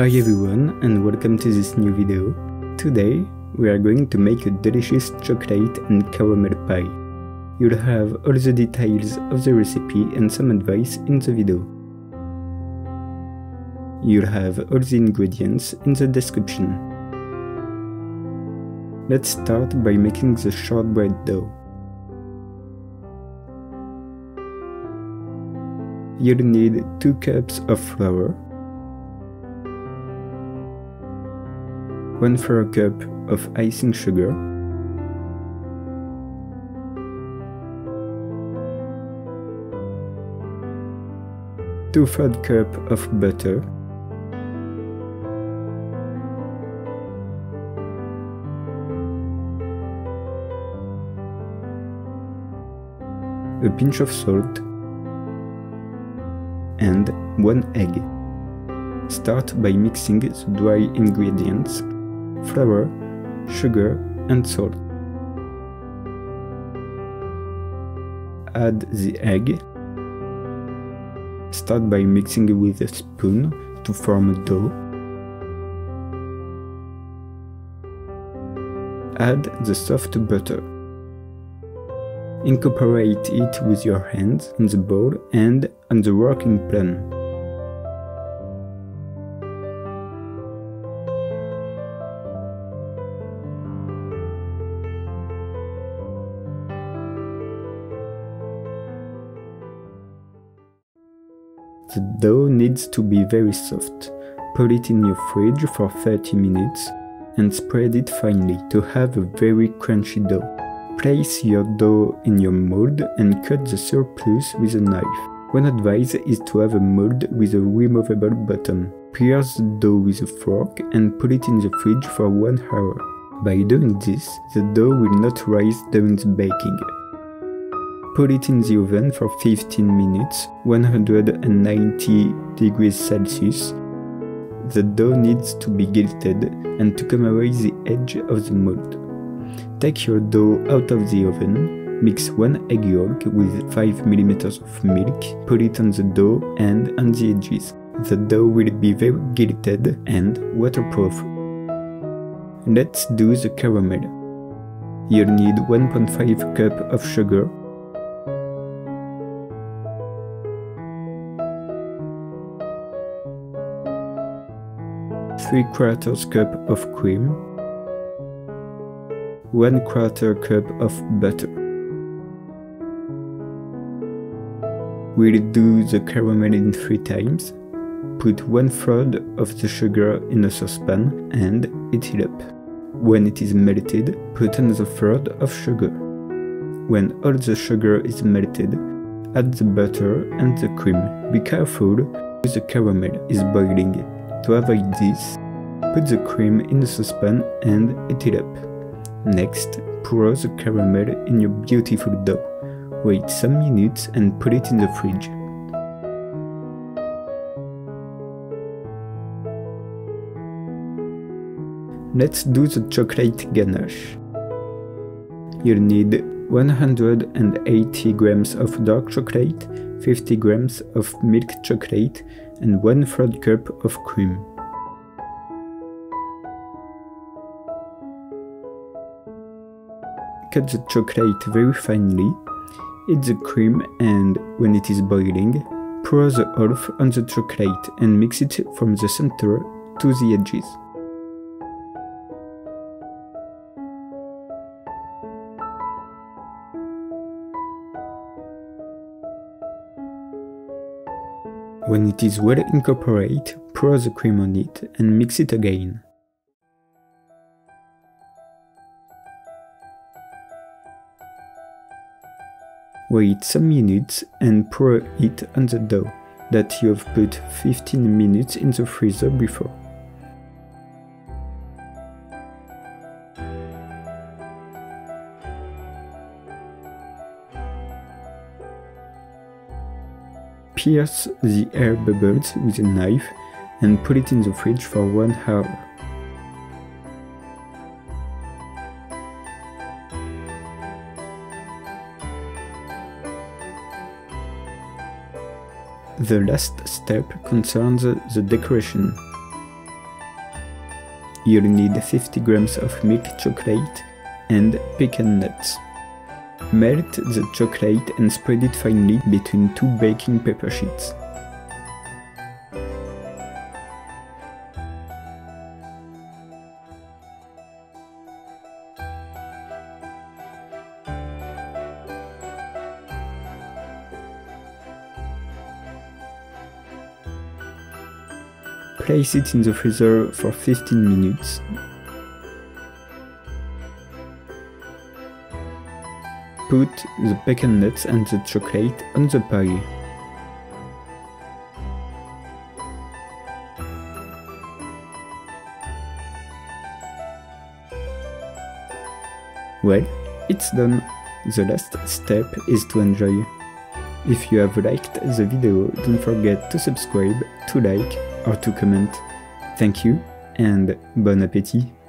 Hi everyone and welcome to this new video. Today we are going to make a delicious chocolate and caramel pie. You'll have all the details of the recipe and some advice in the video. You'll have all the ingredients in the description. Let's start by making the shortbread dough. You'll need 2 cups of flour, 1/4 cup of icing sugar, 2/3 cup of butter, 1 pinch of salt, and 1 egg. Start by mixing the dry ingredients: flour, sugar, and salt. Add the egg. Start by mixing with a spoon to form a dough. Add the soft butter. Incorporate it with your hands in the bowl and on the working plan. The dough needs to be very soft. Put it in your fridge for 30 minutes and spread it finely to have a very crunchy dough. Place your dough in your mold and cut the surplus with a knife. One advice is to have a mold with a removable bottom. Pierce the dough with a fork and put it in the fridge for 1 hour. By doing this, the dough will not rise during the baking. Put it in the oven for 15 minutes, 190 degrees Celsius. The dough needs to be gilded and to commemorate the edge of the mold. Take your dough out of the oven, mix 1 egg yolk with 5 ml of milk, put it on the dough and on the edges. The dough will be very gilded and waterproof. Let's do the caramel. You'll need 1.5 cup of sugar, 3/4 cup of cream, 1/4 cup of butter. We'll do the caramel in 3 times. Put 1/3 of the sugar in a saucepan and heat it up. When it is melted, put another 1/3 of sugar. When all the sugar is melted, add the butter and the cream. Be careful, the caramel is boiling. To avoid this, put the cream in a saucepan and heat it up. Next, pour the caramel in your beautiful dough. Wait some minutes and put it in the fridge. Let's do the chocolate ganache. You'll need 180 grams of dark chocolate, 50 grams of milk chocolate, and 1/3 cup of cream. Cut the chocolate very finely, add the cream and, when it is boiling, pour the half on the chocolate and mix it from the center to the edges. When it is well incorporated, pour the cream on it and mix it again. Wait some minutes and pour it on the dough that you have put 15 minutes in the freezer before. Pierce the air bubbles with a knife and put it in the fridge for 1 hour. The last step concerns the decoration. You'll need 50 grams of milk chocolate and pecan nuts. Melt the chocolate and spread it finely between 2 baking paper sheets. Place it in the freezer for 15 minutes. Put the pecan nuts and the chocolate on the pie. Well, it's done! The last step is to enjoy. If you have liked the video, don't forget to subscribe, to like, or to comment. Thank you and bon appétit!